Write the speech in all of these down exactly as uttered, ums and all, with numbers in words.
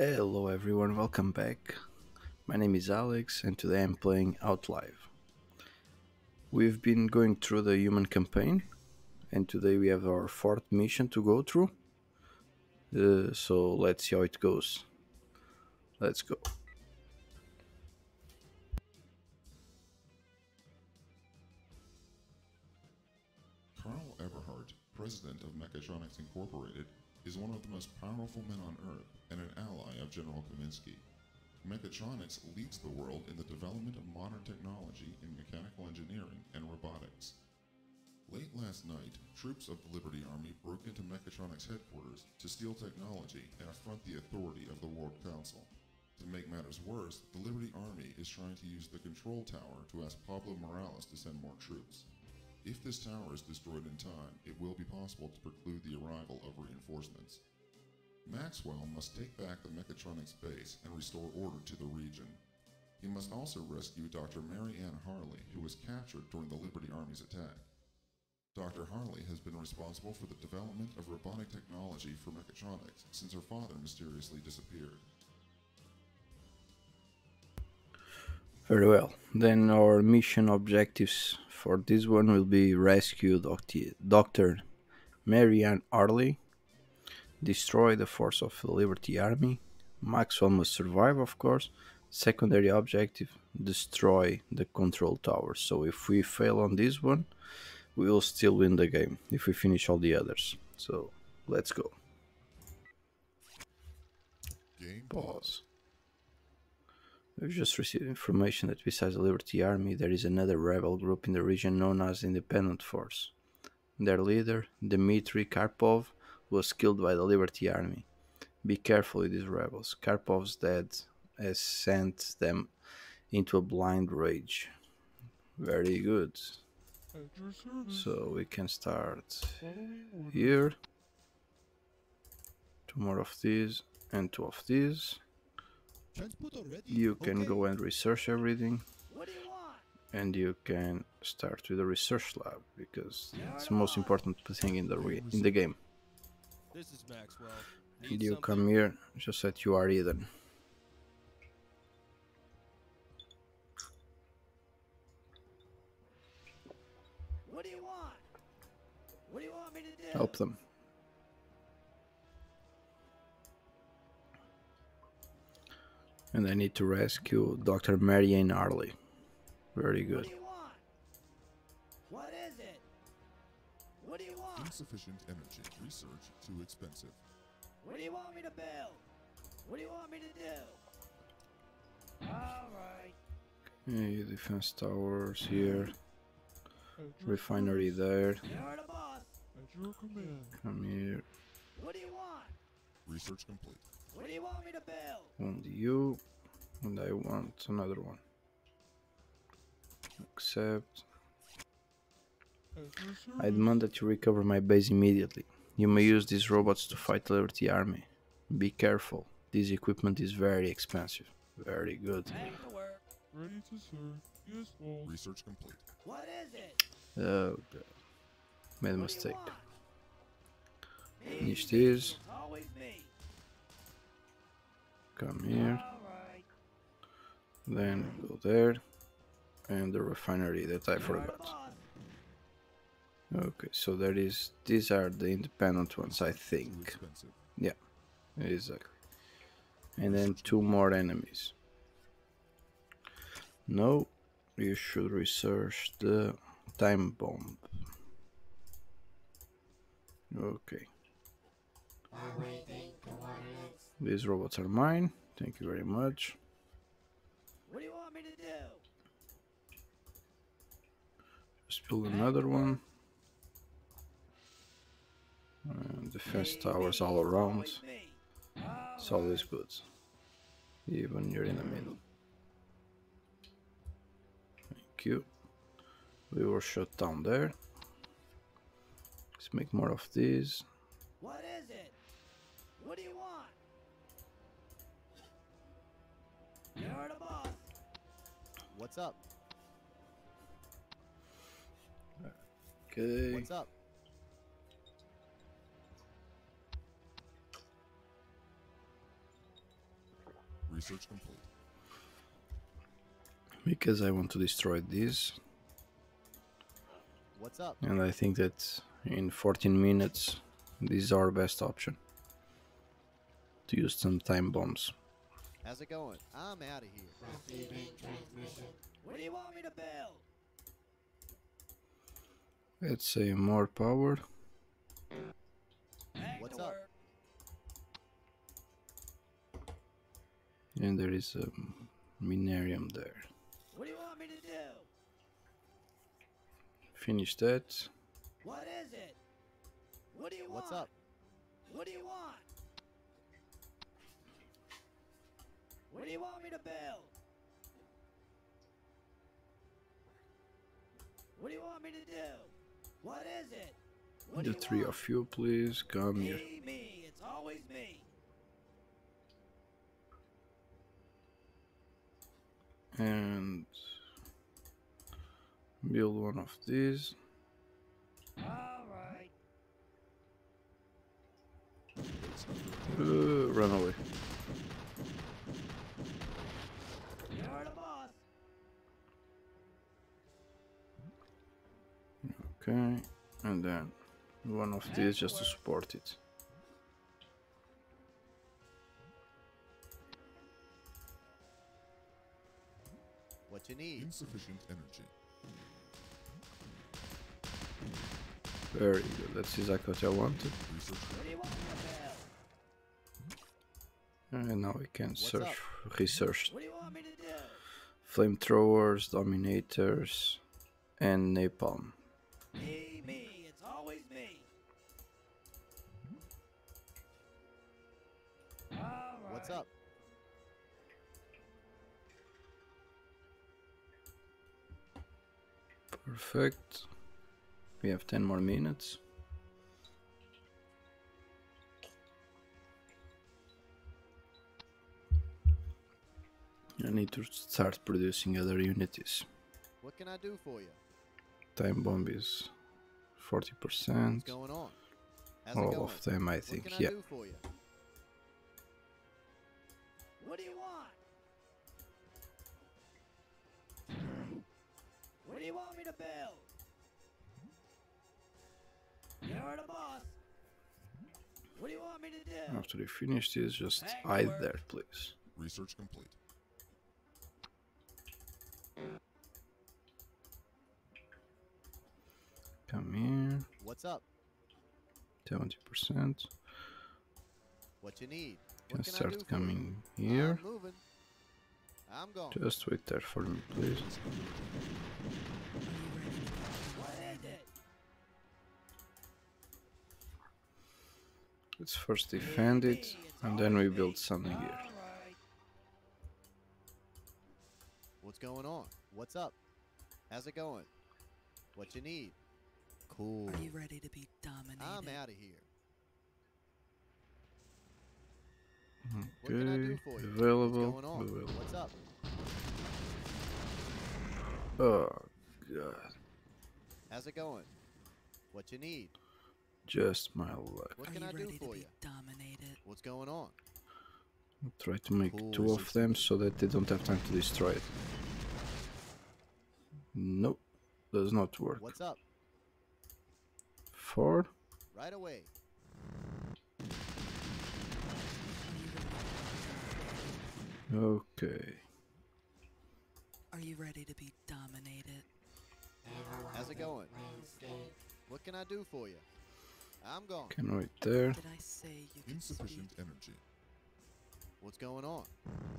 Hello everyone, welcome back. My name is Alex and today I'm playing Outlive. We've been going through the human campaign and today we have our fourth mission to go through. Uh, so let's see how it goes. Let's go. Colonel Everhart, President of Mechatronics Incorporated, is one of the most powerful men on Earth and an ally of General Kaminsky. Mechatronics leads the world in the development of modern technology in mechanical engineering and robotics. Late last night, troops of the Liberty Army broke into Mechatronics headquarters to steal technology and affront the authority of the World Council. To make matters worse, the Liberty Army is trying to use the control tower to ask Pablo Morales to send more troops. If this tower is destroyed in time, it will be possible to preclude the arrival of reinforcements. Maxwell must take back the Mechatronics base and restore order to the region. He must also rescue Doctor Mary Anne Harley, who was captured during the Liberty Army's attack. Doctor Harley has been responsible for the development of robotic technology for Mechatronics since her father mysteriously disappeared. Very well, then our mission objectives for this one will be rescue Doctor Mary Anne Harley, destroy the force of the Liberty Army, Maxwell must survive of course, secondary objective, destroy the control tower. So if we fail on this one, we will still win the game if we finish all the others. So let's go. Game pause. We've just received information that besides the Liberty Army, there is another rebel group in the region known as Independent Force. Their leader, Dmitry Karpov, was killed by the Liberty Army. Be careful with these rebels. Karpov's death has sent them into a blind rage. Very good. So we can start here. Two more of these and two of these. You can okay. go and research everything, what do you want? And you can start with the research lab because yeah, it's the most important thing in the re in the game. This is Maxwell. And you something? Come here, just that you are hidden. What do you want? What do you want me to do? Help them. And I need to rescue Doctor Mary Anne Harley. Very good. What do you want? What is it? What do you want? Insufficient energy. Research too expensive. What do you want me to build? What do you want me to do? Alright. Okay, defense towers here. Refinery there. You're the boss. At your command. Come here. What do you want? Research complete. What do you want me to build? And you, and I want another one. Accept. I demand that you recover my base immediately. You may use these robots to fight the Liberty Army. Be careful. This equipment is very expensive. Very good. Ready to serve. Yes, all. Research complete. What is it? Oh god. Made a mistake. Finish this. Come here, right. Then go there, and the refinery that I forgot. Okay, so there is. These are the independent ones, I think. Yeah, exactly. And then two more enemies. No, you should research the time bomb. Okay. These robots are mine. Thank you very much. What do you want me to do? Just build another one. And defense towers all around. It's always good. Even you're in the middle. Thank you. We were shut down there. Let's make more of these. What is it? What do you want? You're the boss. What's up? Okay. What's up? Research complete. Because I want to destroy these. What's up? And I think that in fourteen minutes, this is our best option. To use some time bombs. How's it going? I'm out of here. Receiving transmission. What do you want me to build? Let's say more power. What's up? And there is a minerium there. What do you want me to do? Finish that. What is it? What do you want? What's up? What do you want? What do you want me to build? What do you want me to do? What is it? What the do you three want? Of you, please come me, here. Me, it's always me. And build one of these. All right. Uh, run away. You're the boss. Okay, and then one of these just to support it. What you need? Insufficient energy. Very good. That's exactly what I wanted. And now we can search, research flamethrowers, dominators, and napalm. Me, me, it's always me. What's up? Perfect. We have ten more minutes. I need to start producing other unities. What can I do for you? Time bomb is forty percent. Going on? All of them, I think. What can I yeah. do for you? What do you want? What do you want me to build? You're the boss. What do you want me to do? After we finish this, just hide there, please. Research complete. Come here. What's up? Seventy percent. What you need? What can, can start I do coming you? Here. I'm moving. I'm going. Just wait there for me, please. Let's first defend it, and then we build something here. What's going on? What's up? How's it going? What you need? Cool. Are you ready to be dominated? I'm out of here. Okay. What can I do for you? Available. What's going on? Available. What's up? Oh god. How's it going? What you need? Just my luck. What can I do for you? Dominated. What's going on? I'll try to make cool. two of them so that they don't have time to destroy it. Nope, does not work. What's up? Four. Right away. Okay. Are you ready to be dominated? How's it going? What can I do for you? I'm gone. Can wait there. Did I say you insufficient energy. What's going on?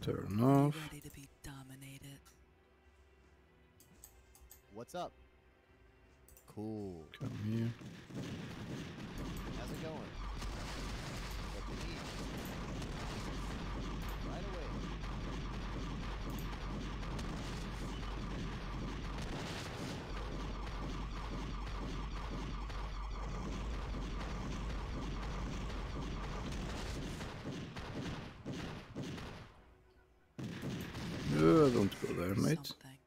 Turn off. Ready to be dominated. What's up? Cool. Come here. How's it going? What do you need? Right away. Uh, don't go there, mate. Something.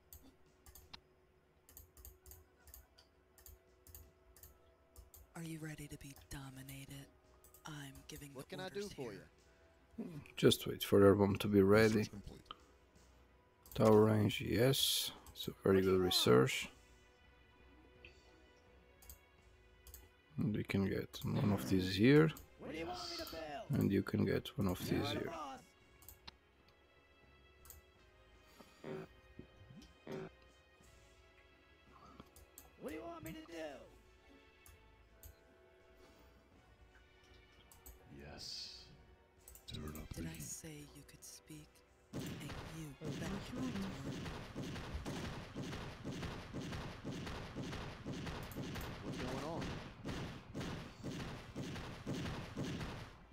Are you ready to be dominated? I'm giving. What the can I do here. For you? Just wait for their bomb to be ready. Tower range, yes. So very good research. And you can get one of these here. And you can get one of these here. What do you want me to do? Yes. Turn up. Did I say you could speak? And you What's going on?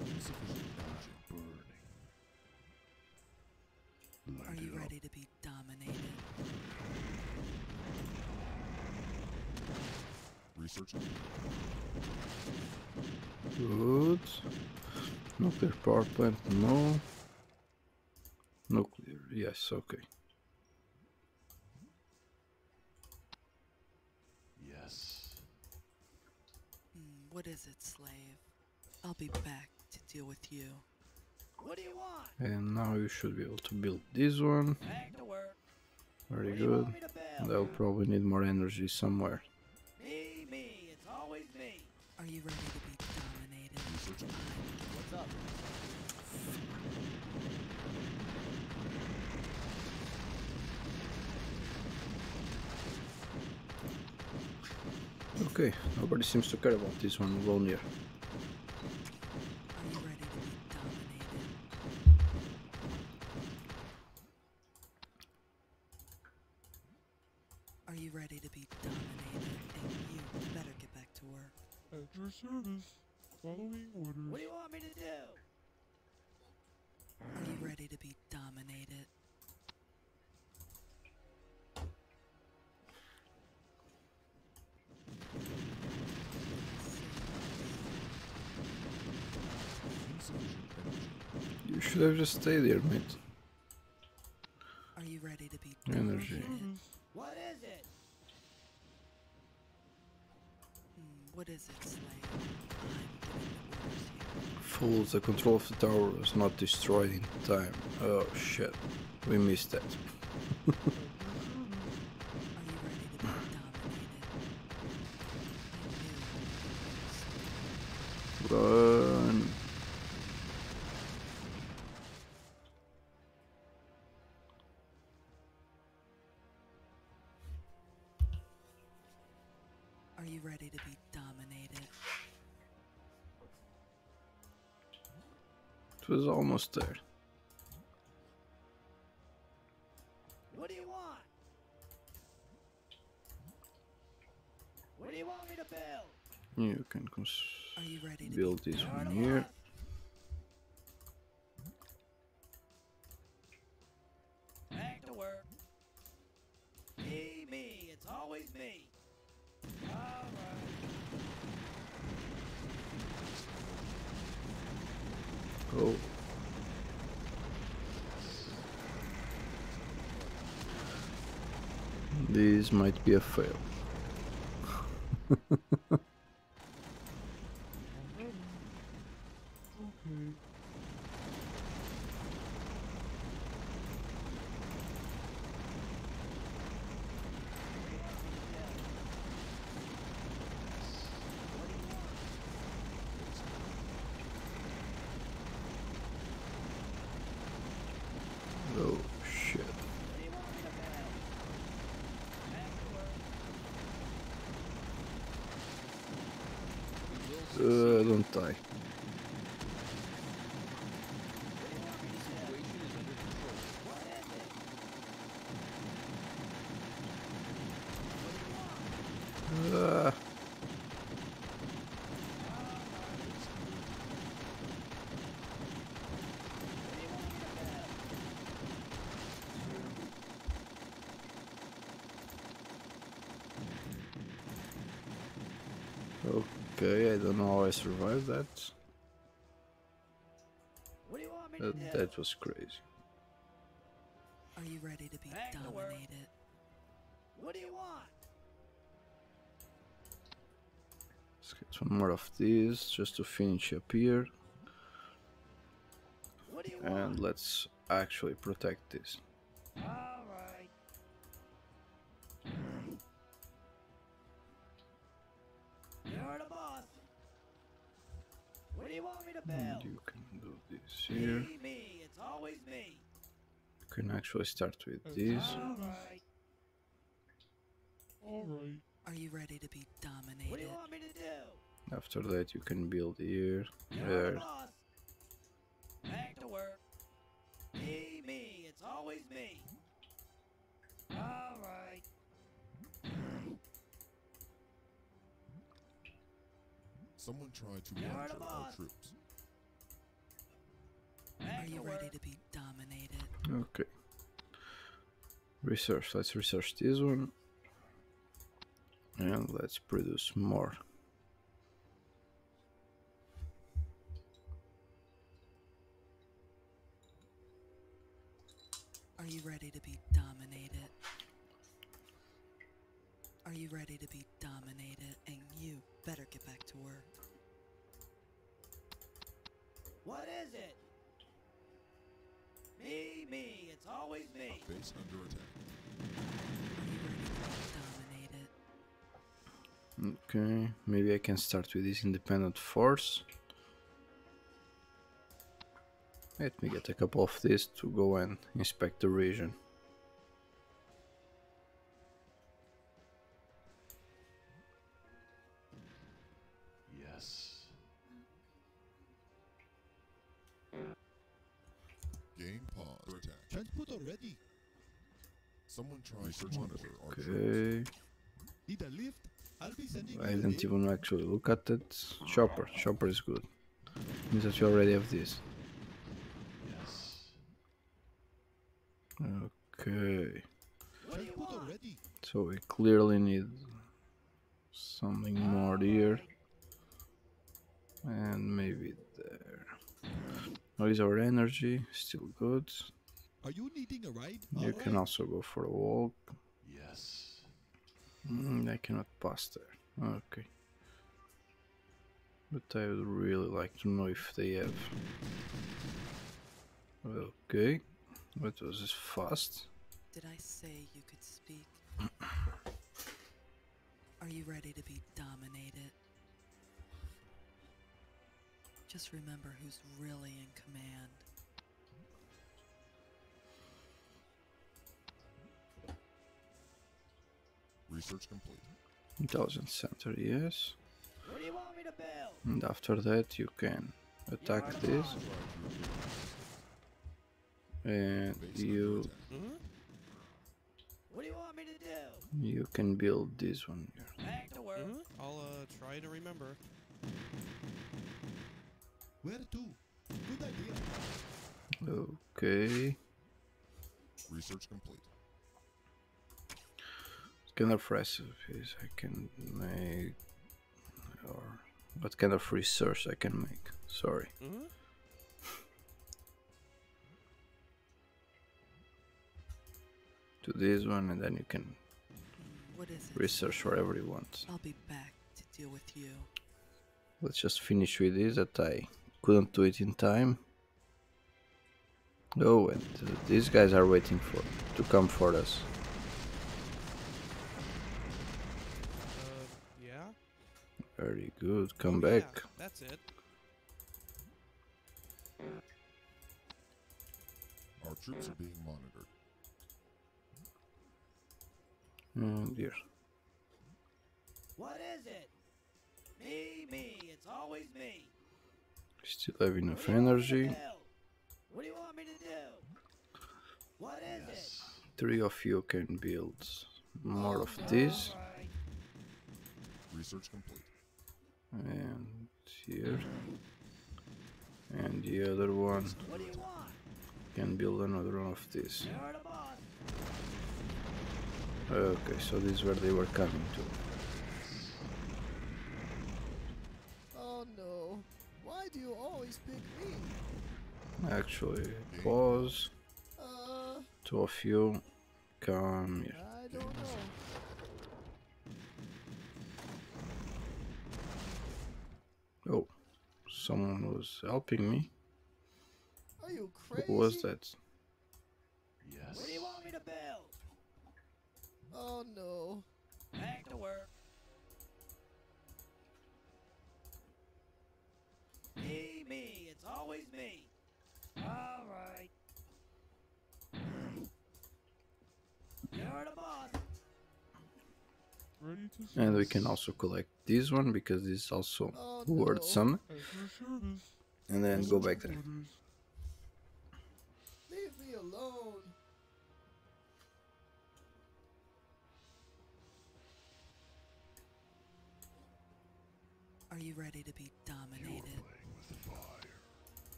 Insufficient energy burning. Are you ready to be dominated? Research. Good. Nuclear power plant, no. Nuclear, yes, okay. Yes. Mm, what is it, slave? I'll be back to deal with you. What do you want? And now you should be able to build this one. Back to work. Very good. And I'll probably need more energy somewhere. Me, me, it's always me. Are you ready to be dominated? What's up? Okay, nobody seems to care about this one alone here. Are you ready to be dominated? And you better get back to work. At your service, following orders. What do you want me to do? Are you ready to be dominated? You should have just stayed there, mate. Are you ready to be energy? What is it? Mm, what is it, slave? Fools, the control of the tower was not destroyed in time. Oh shit, we missed that. Are you ready to be dominated? Run. Ready to be dominated. It was almost there. What do you want? What do you want me to build? You can cons Are you ready to build this one here. Back to work. Me, me, it's always me. Go. This might be a fail. Okay. Uh, don't die. Uh. Okay, I don't know how I survived that. What do you want me to that, do? That was crazy. Are you ready to be Back dominated? To what do you want? Let's get one more of these just to finish up here. and let's actually protect this. And you can do this here. You can actually start with this. Are you ready to be dominated? What do you want me to do? After that, you can build here, there. Back to work. Me, me, it's always me. All right. Someone tried to capture our troops. Are you ready to be dominated? Okay. Research. Let's research this one. And let's produce more. Are you ready to be dominated? Are you ready to be dominated? And you better get back to work. What is it? Me, me, it's always me. Our base under attack. Okay, maybe I can start with this independent force. Let me get a couple of these to go and inspect the region. Yes. Game pause. Attack. Transport already. Someone tries to monitor our troops. Need a lift? I'll be sending you. I didn't even actually look at it. Chopper. Chopper is good. Means that you already have this. Okay, so we clearly need something more here, and maybe there. What is our energy? Still good. Are you needing a ride? You can also go for a walk. Yes. Mm, I cannot pass there. Okay. But I would really like to know if they have. Okay. What was this fast? Did I say you could speak? Are you ready to be dominated? Just remember who's really in command. Research complete. Intelligence center, yes. What do you want me to build? And after that, you can attack you this. And you, what do you want me to do? You can build this one here. Back to work. Mm-hmm. I'll uh, try to remember. Where to? Good idea. Okay. Research complete. What kind of recipes I can make, or what kind of research I can make? Sorry. Mm-hmm. To this one, and then you can research whatever you want. I'll be back to deal with you. Let's just finish with this, that I couldn't do it in time. Oh, and uh, these guys are waiting for to come for us. Uh, yeah. Very good. Come oh, back. Yeah, that's it. Our troops are being monitored. Oh dear. What is it? Me, me, it's always me. Still have enough energy. What do you want me to do? What is yes. it? Three of you can build more oh, of this. Right. Research complete. And here. And the other one. What do you want? Can build another one of this. Okay, so this is where they were coming to. Oh no, why do you always pick me? Actually, pause. Uh, Two of you, come here. I don't know. Oh, someone was helping me. Are you crazy? What's that? Yes. What do you want me to build? Oh no. Back to work. Me, me, it's always me. All right. You're the boss. Ready to and we can also collect this one because this is also oh, worth no. some. And then go back there. Leave me alone. Are you ready to be dominated?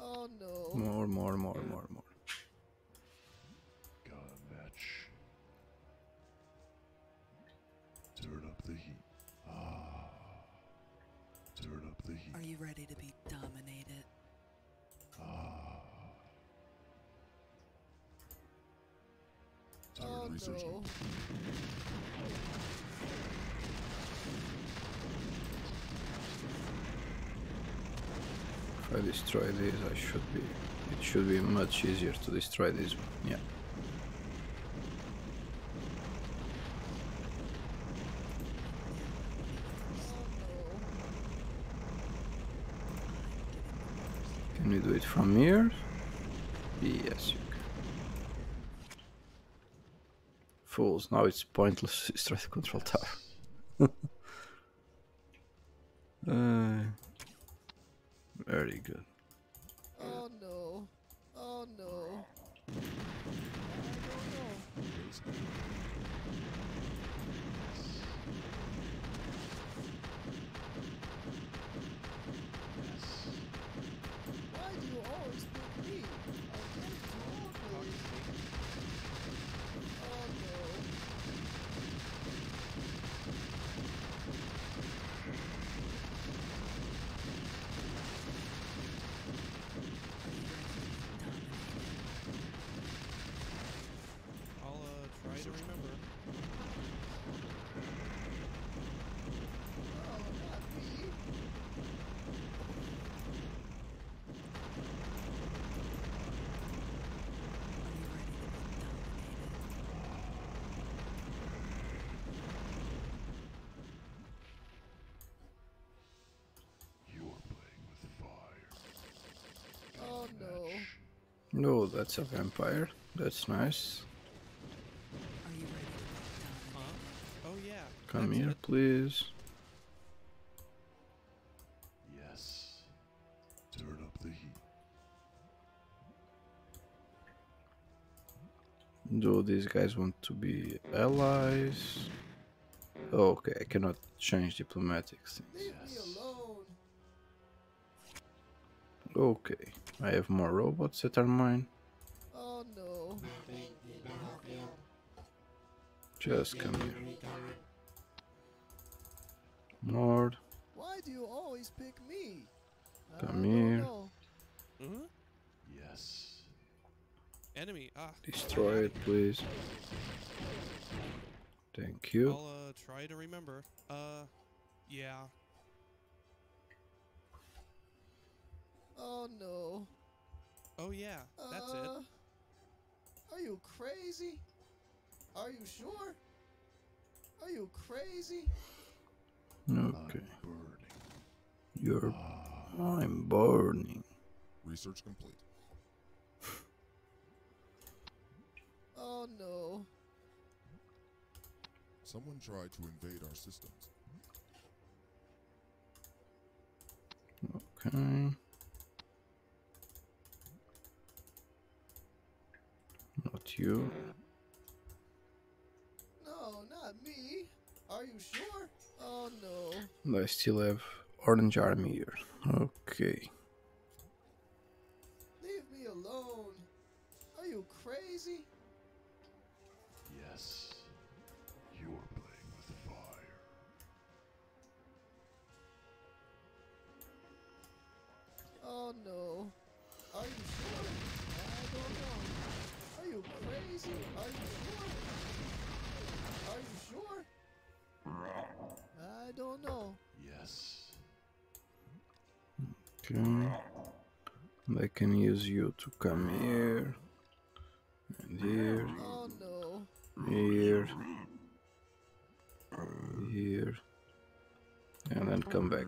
Oh no. More, more, more, more, more. Got a match. Turn up the heat. Ah. Turn up the heat. Are you ready to be dominated? Ah. Tired oh, researching. No. If I destroy these, I should be. It should be much easier to destroy this one. Yeah. Can we do it from here? Yes, you can. Fools! Now it's pointless to destroy the control tower. uh, Very good. Oh no. Oh no. I don't know. Why do you always pick me? Oh no. No, that's a vampire. That's nice. Are you ready? Huh? Oh, yeah. Come that's here, it. please. Yes. Turn up the heat. Do these guys want to be allies? Okay, I cannot change diplomatic things. Yes. Okay, I have more robots that are mine. Oh no. Just come here. More. Why do you always pick me? Come here. Mm-hmm. Yes. Enemy. Ah. Destroy it, please. Thank you. I'll uh, try to remember. Uh, yeah. Oh no. Oh yeah, that's uh, it. Are you crazy? Are you sure? Are you crazy? Okay. I'm burning. You're... Ah. I'm burning. Research complete. Oh no. Someone tried to invade our systems. Okay. Not you. No, not me. Are you sure? Oh no. I still have Orange Army here. Okay. Leave me alone. Are you crazy? Yes. You are playing with fire. Oh no. Are you sure? I don't know. Are you crazy? Are you sure? Are you sure? I don't know. Yes. Okay. They can use you to come here, and here, oh, no. here, here, and then come back.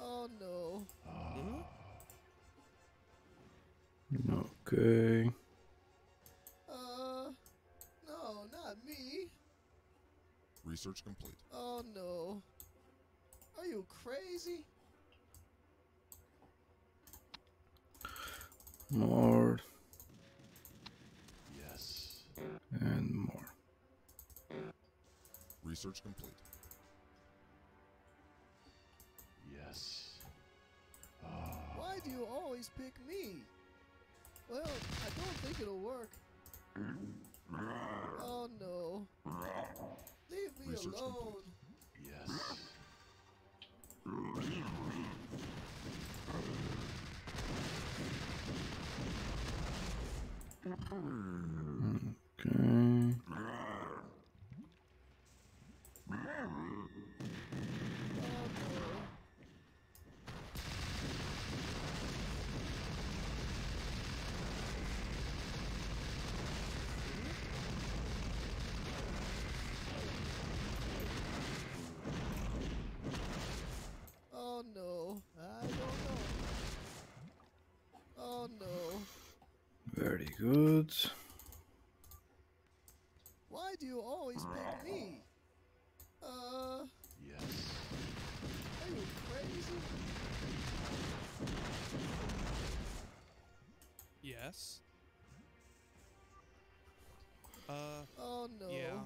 Oh no. Okay. Uh no, not me. Research complete. Oh no. Are you crazy? More. Yes. And more. Research complete. Yes. Uh. Why do you always pick me? Well, I don't think it'll work. Oh no. Leave me Research alone. Complete. Yes. Okay. Oh no, I don't know. Oh no. Very good. Why do you always pick me? Uh, yes. Are you crazy? Yes. Uh, oh no. Yeah.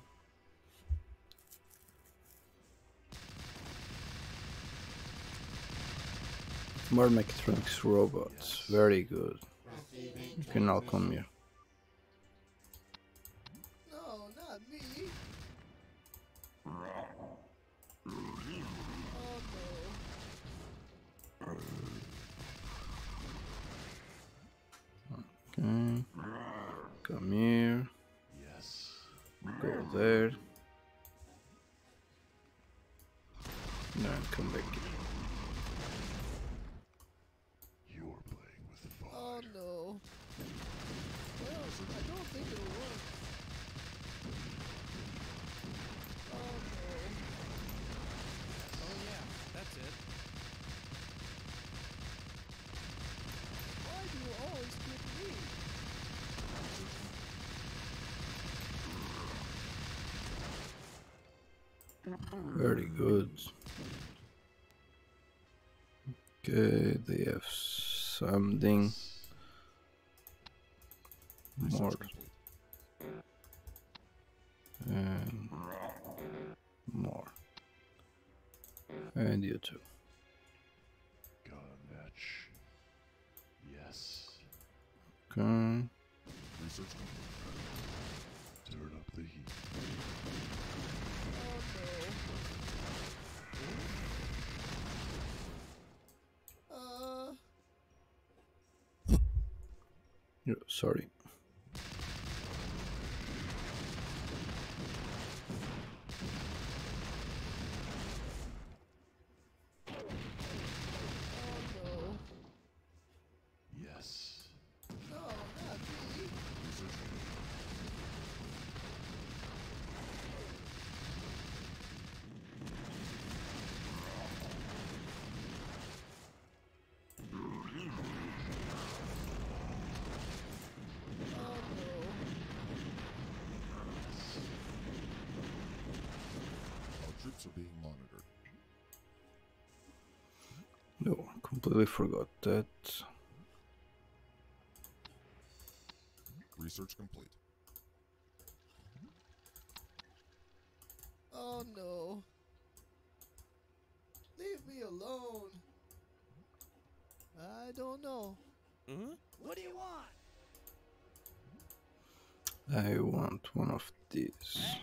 More mechatronics robots. Yes. Very good. You can now come here. No, not me. Okay. Come here. Yes. Go there. Now come back. You're playing with the fire. Oh no. Well, I don't think it'll work. Oh no. Oh yeah, that's it. Why do you always pick me? Very good. Okay, they have something more. And more. And you too. Got a match. Yes. Okay. Research. Turn up the heat. No, sorry. Oh, no. Yes. No, not me. Are being monitored. No, I completely forgot that. Research complete. Oh no. Leave me alone. Mm-hmm. What do you want? I want one of these.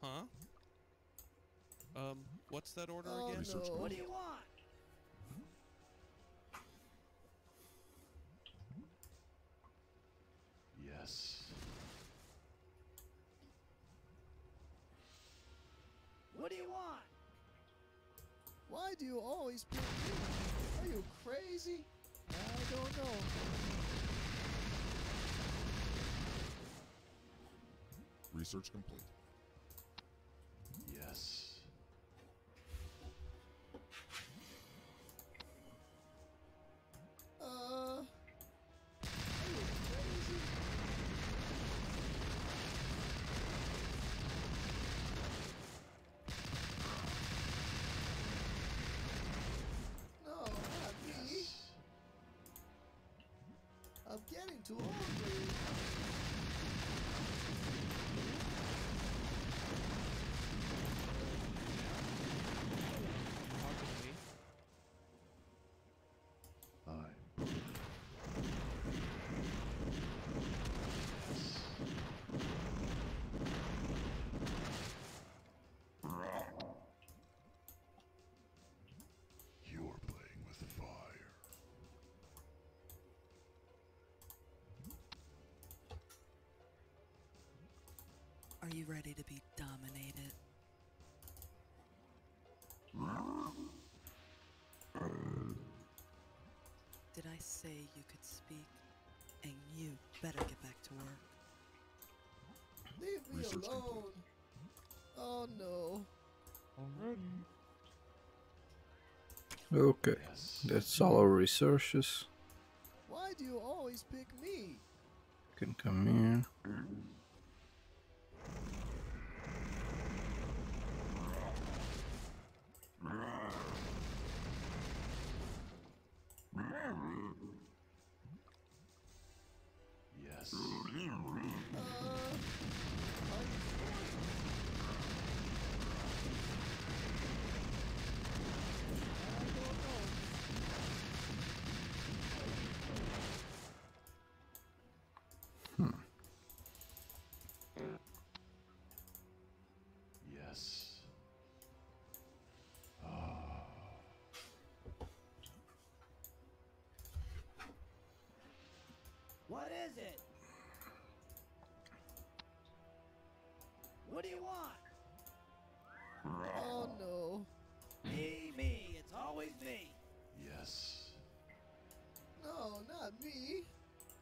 Huh? Um, what's that order oh, again? No. What do you want? Yes. What do you want? Why do you always pick me? Are you crazy? I don't know. Research complete. Yes. Uh, are you crazy? No, not me. I'm getting too old, baby. Are you ready to be dominated? Did I say you could speak? And you better get back to work. Leave me Research alone. Complete. Oh no. Already. Okay, that's all our researches. Why do you always pick me? You can come here. Yes. Hmm. Yes. What is it? What do you want? Oh no. Me, me, it's always me. Yes. No, not me.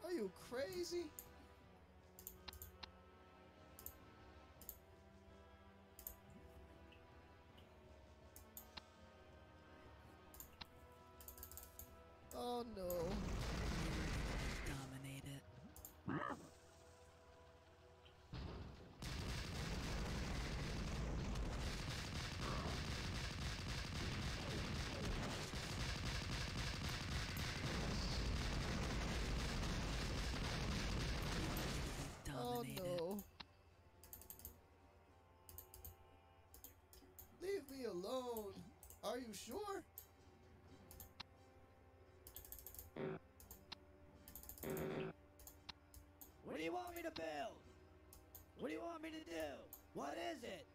Are you crazy? Oh no. Alone. Are you sure? What do you want me to build? What do you want me to do? What is it?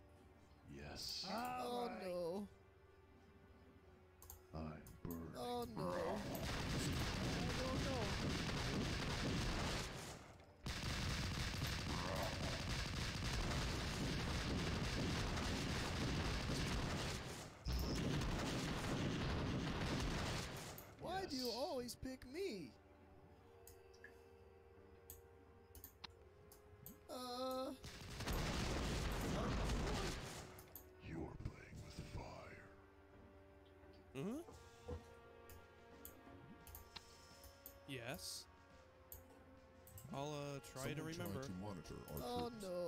Yes. All oh right. no. I burn. Oh no. I don't know. Why do you always pick me? Uh. You're playing with fire. Mm-hmm. Yes. I'll uh try Someone to remember. To monitor our oh troops. no.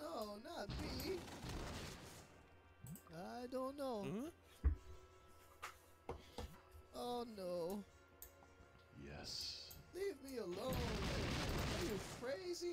No, not me. I don't know. Mm-hmm. Oh no. Yes. Leave me alone. Are you crazy?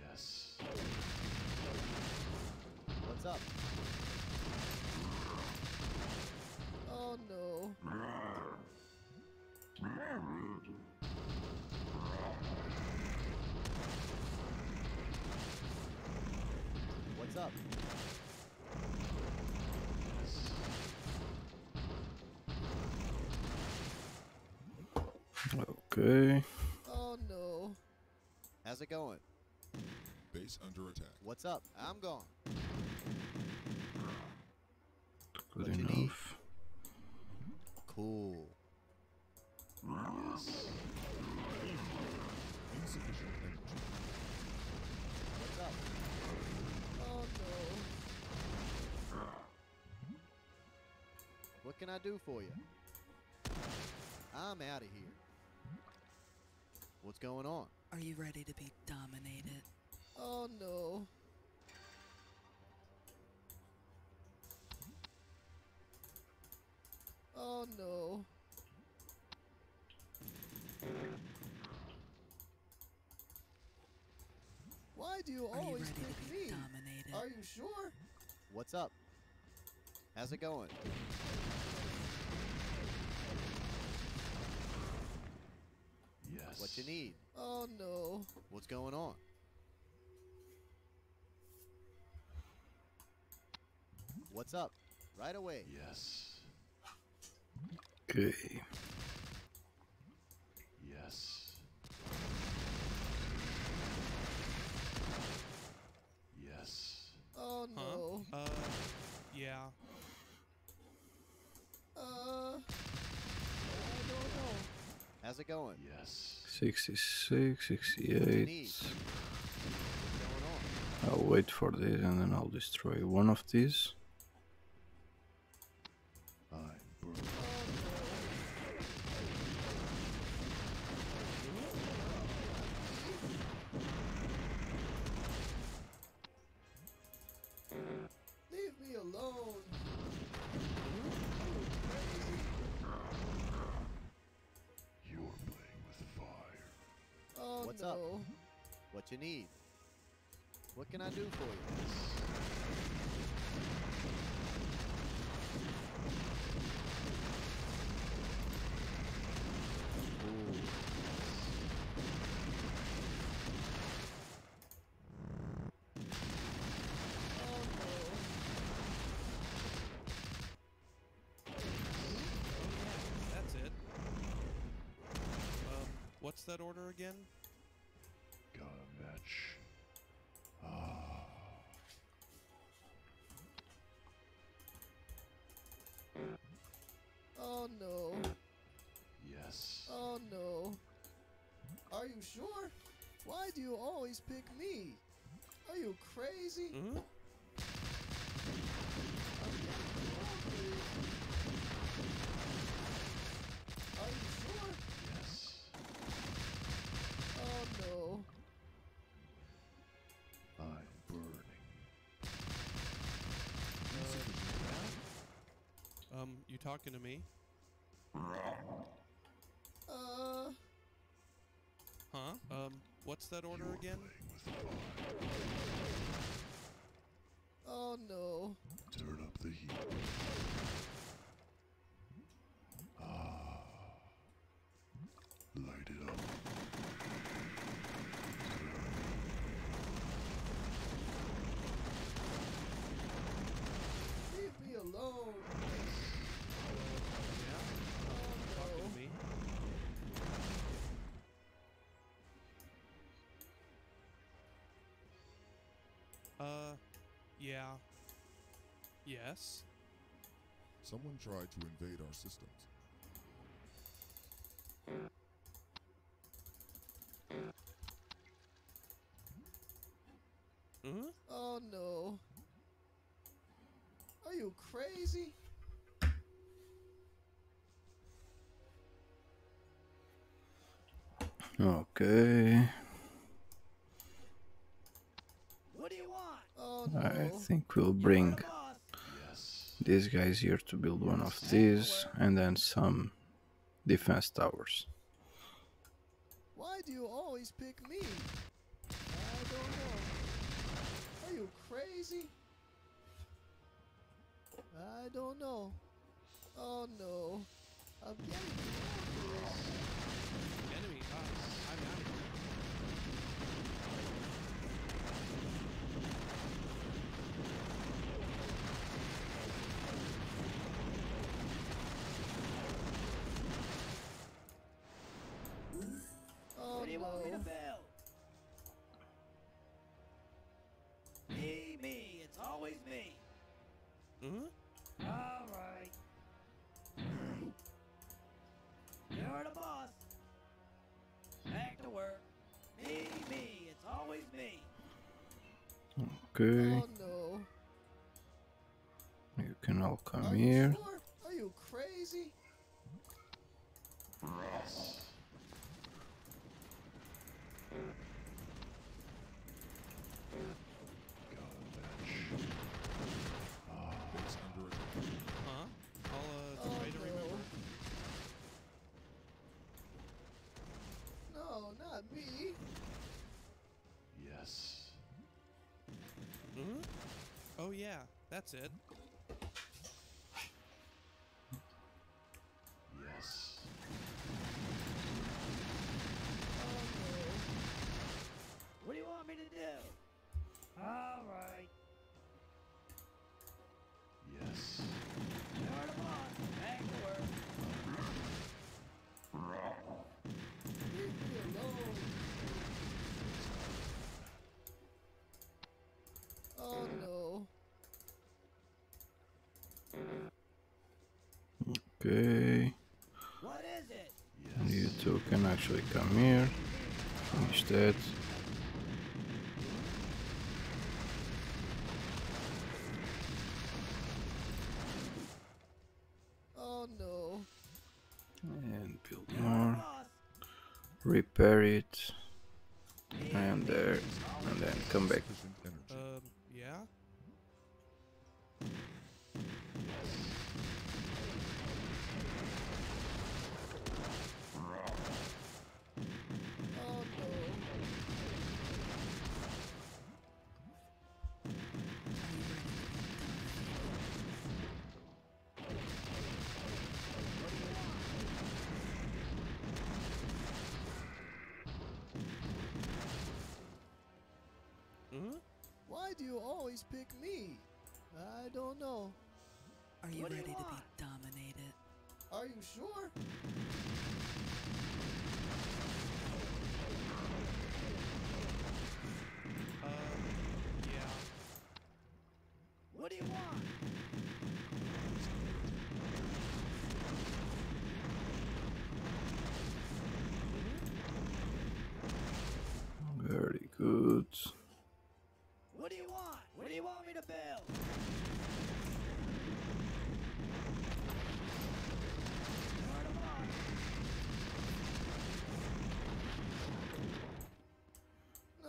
Yes. What's up? Oh no. What's up? Okay. Oh no. How's it going? Base under attack. What's up? I'm gone. Good what enough. Cool. Yes. Insufficient energy. What's up? Oh no. What can I do for you? I'm out of here. What's going on? Are you ready to be dominated? Oh no. Oh no. Why do you Are always you ready pick to be me? Dominated? Are you sure? What's up? How's it going? Yes. What you need? Oh no. What's going on? What's up? Right away. Yes. Okay. Yes. Yes. Oh no. Huh? Uh yeah. Uh I don't know. How's it going? Yes. sixty-six, sixty-eight. I'll wait for this and then I'll destroy one of these. I broke. Leave me alone. Oh, What's no. up? What you need? What can I do for you? Ooh. Oh no. That's it. Um, what's that order again? Match. Ah. Oh no. Yes. Oh no. Are you sure? Why do you always pick me? Are you crazy? Mm-hmm. Are you sure? Yes. Oh no. I'm burning. Uh, um, you talking to me? Uh. Huh? Um, what's that order again? Oh no. Turn up the heat. Ah. Light it up. Alone. Yeah. Oh, no. Talking to me. Uh, yeah. Yes. Someone tried to invade our systems. Mm-hmm. Oh no. Are you crazy? Okay. What do you want? Oh, no. I think we'll bring yes. these guys here to build one of these and then some defense towers. Why do you always pick me? I don't know. Are you crazy? I don't know. Oh no. I'm getting enemy us. I'm out of here. Oh, what do you no. want me to build? Me, me, it's always me. Mm-hmm. Alright. You're the boss. Back to work. Me, me, it's always me. Okay. Oh, no. You can all come Are here. You sure? Are you crazy? Yes. Me? Yes. Mm-hmm. Oh yeah, that's it. Yes. Okay. What do you want me to do? All right. Yes. You're the boss. Back to work. Oh no. Okay. What is it? Yes. You two can actually come here. Finish that. Oh no. And build more. Repair it. And there. And then come back. Um, yeah. Why do you always pick me? I don't know. Are you ready to be dominated? Are you sure? Uh, yeah. What do you want? Very good. What do you want? What do you want me to build?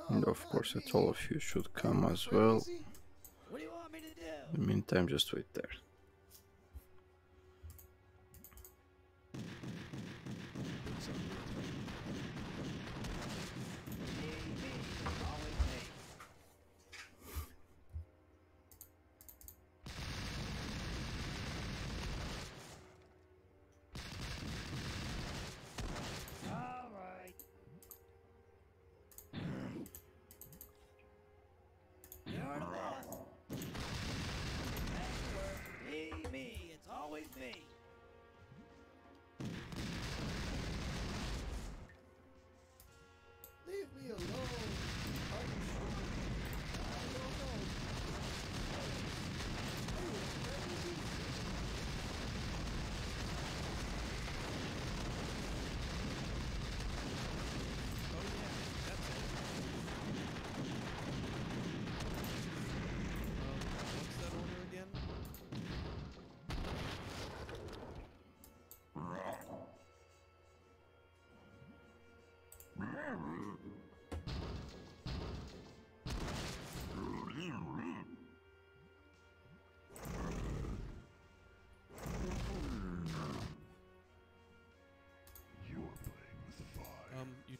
And of course that all of you should come as well. What do you want me to do? In the meantime, just wait there.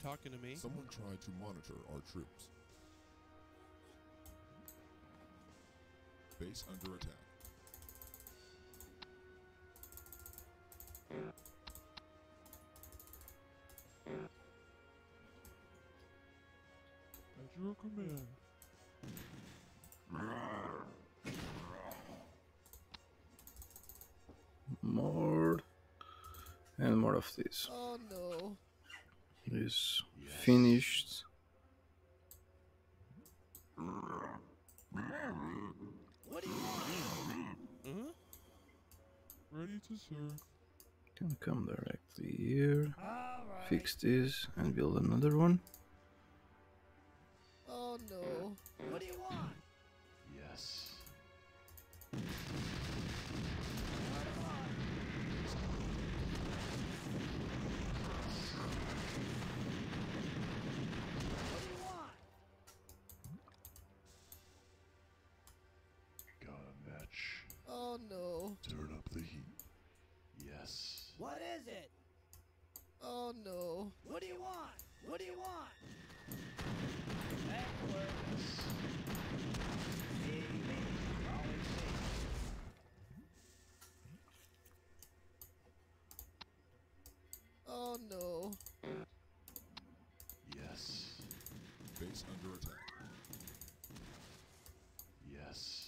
talking to me? Someone tried to monitor our troops. Base under attack. At your command. More and more of this. Oh no. Is yes. Finished. What do you want? Huh? Ready to serve. Can come directly here. Right. Fix this and build another one. Oh no. What do you want? Yes. Oh no. Turn up the heat. Yes. What is it? Oh no. What do you want? What do you want? That works. Oh no. Yes. Base under attack. Yes.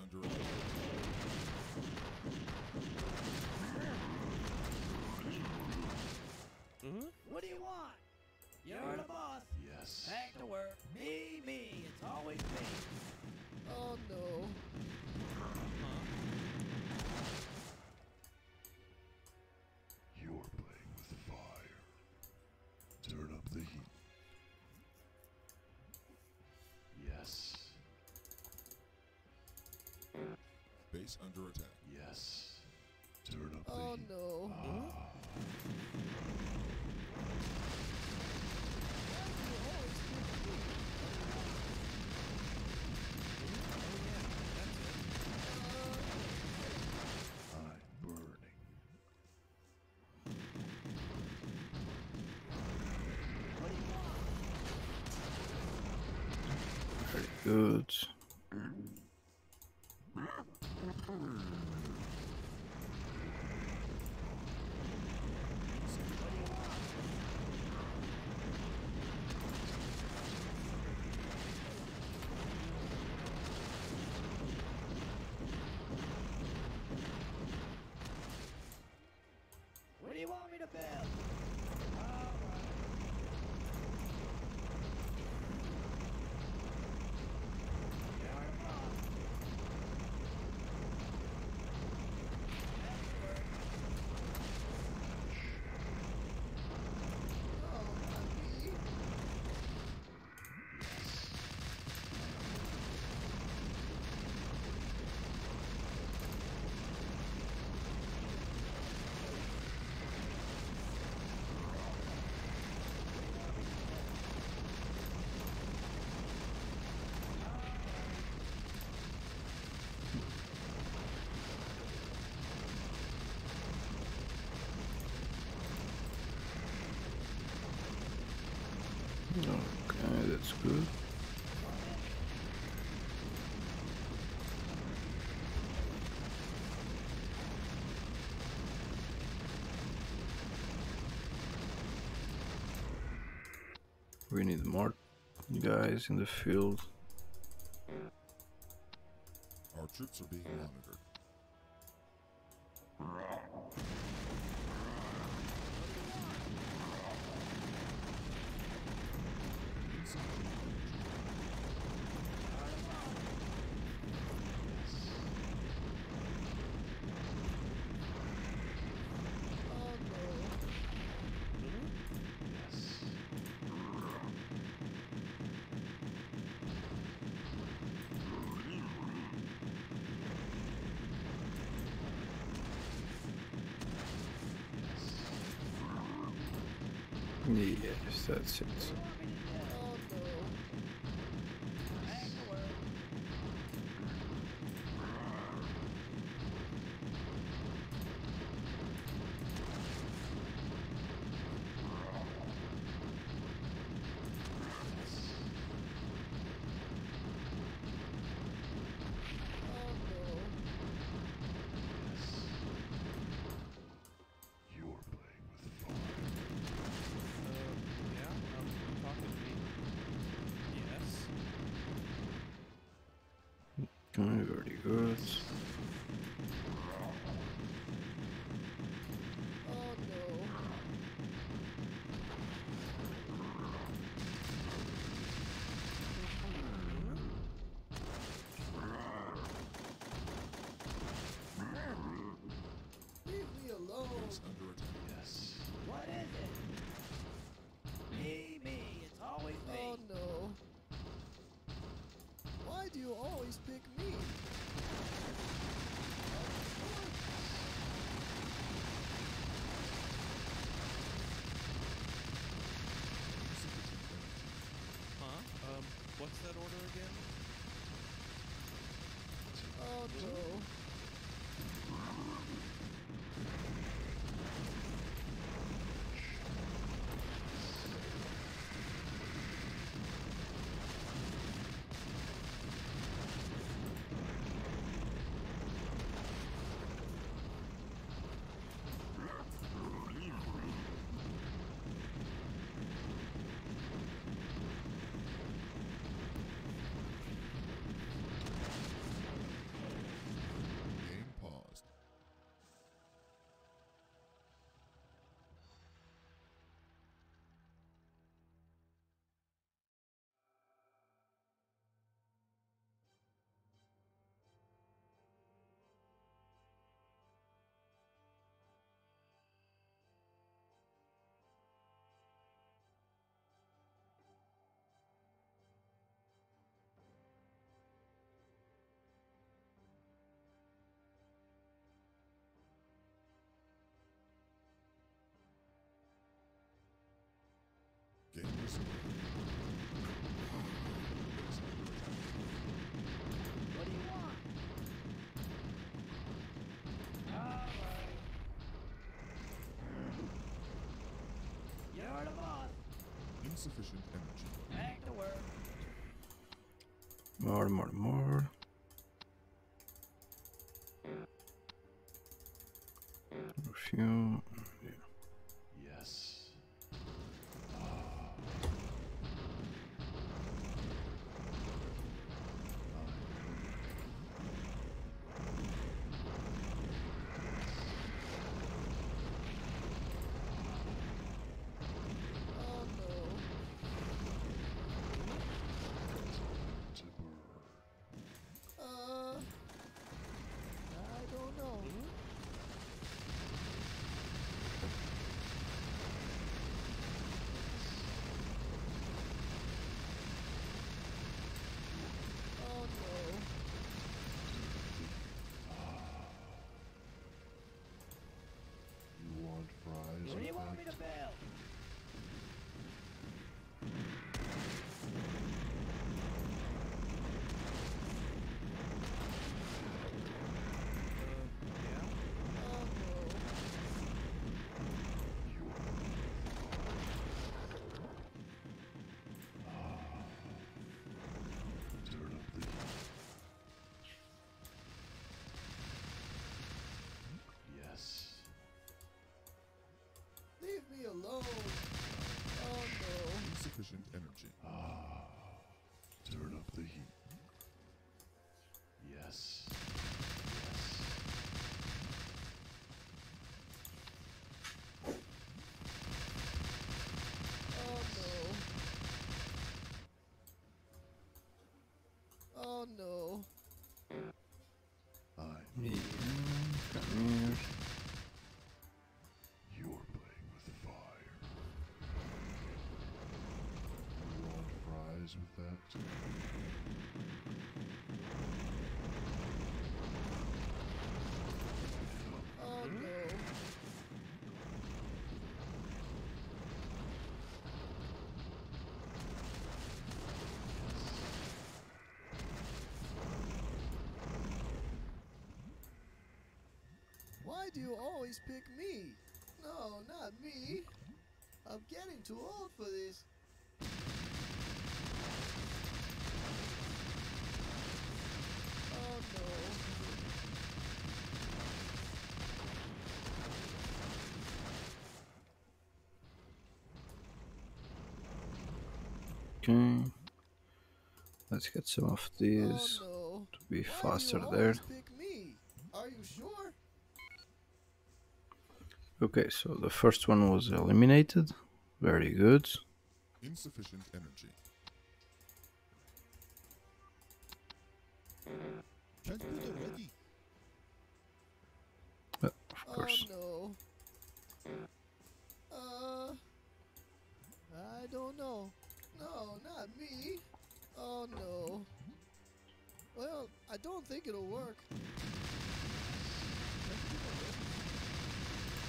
Under attack. Mm-hmm. What do you want? You're the boss. Yes. Back to work. Me, me. It's always me. Oh no. You're playing with the fire. Turn up the heat. Yes. Base under attack. Yes. Turn up the oh heat. No. Ah. I'm burning. Very good. We need more guys in the field. Our troops are being monitored. Yes, that's it. Very good. What's that order again? Oh no. Game is what do you want? Alright. You're the boss. Insufficient energy. Back to work. More, more, more. Perfume. Oh no. I need cameras. You're playing with fire. You want fries with that? Oh no. Why do you always pick me? No, not me. I'm getting too old for this. Oh no. Okay, let's get some of these oh, no. to be Why faster do you there. Pick me? Are you sure? Okay, so the first one was eliminated. Very good. Insufficient energy. Transmitter ready. Uh, of course. Oh no. Uh, I don't know. No, not me. Oh no. Well, I don't think it'll work.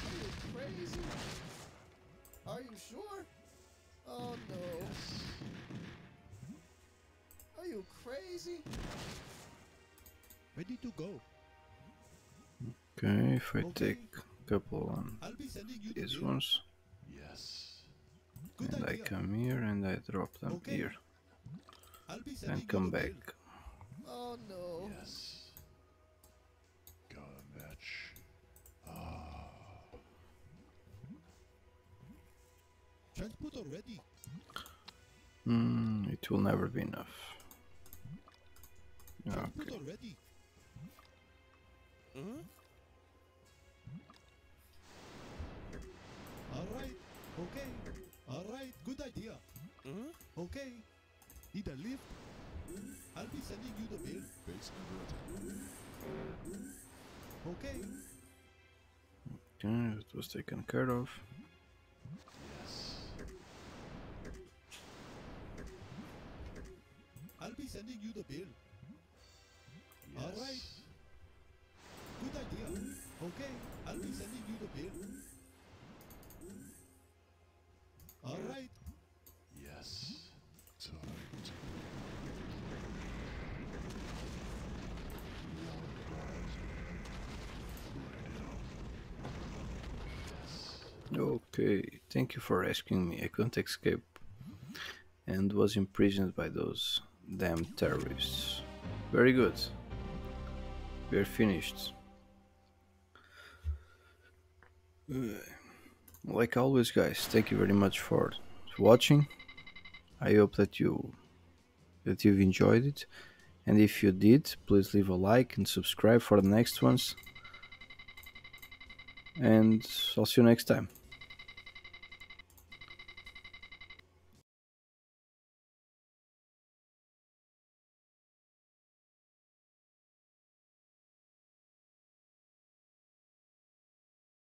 Are you crazy? Are you sure? Oh no. Are you crazy? Ready to go. Okay, if I okay. take a couple on these ones. Yes. Good and idea. I come here and I drop them okay. here and come back. Oh no! Yes. Got a match. Ah. Transport already. Hmm. It will never be enough. Okay. Hmm? All right. Okay. Alright, good idea. Mm? Okay. Need a lift? I'll be sending you the bill. Base converted. Okay. Okay, it was taken care of. Yes. I'll be sending you the bill. Yes. Alright. Good idea. Okay, I'll be sending you the bill. All right. Yes. Time to okay. Thank you for asking me. I couldn't escape and was imprisoned by those damn terrorists. Very good. We're finished. Uh. Like always guys, thank you very much for watching. I hope that you that you've enjoyed it, and if you did, please leave a like and subscribe for the next ones, and I'll see you next time.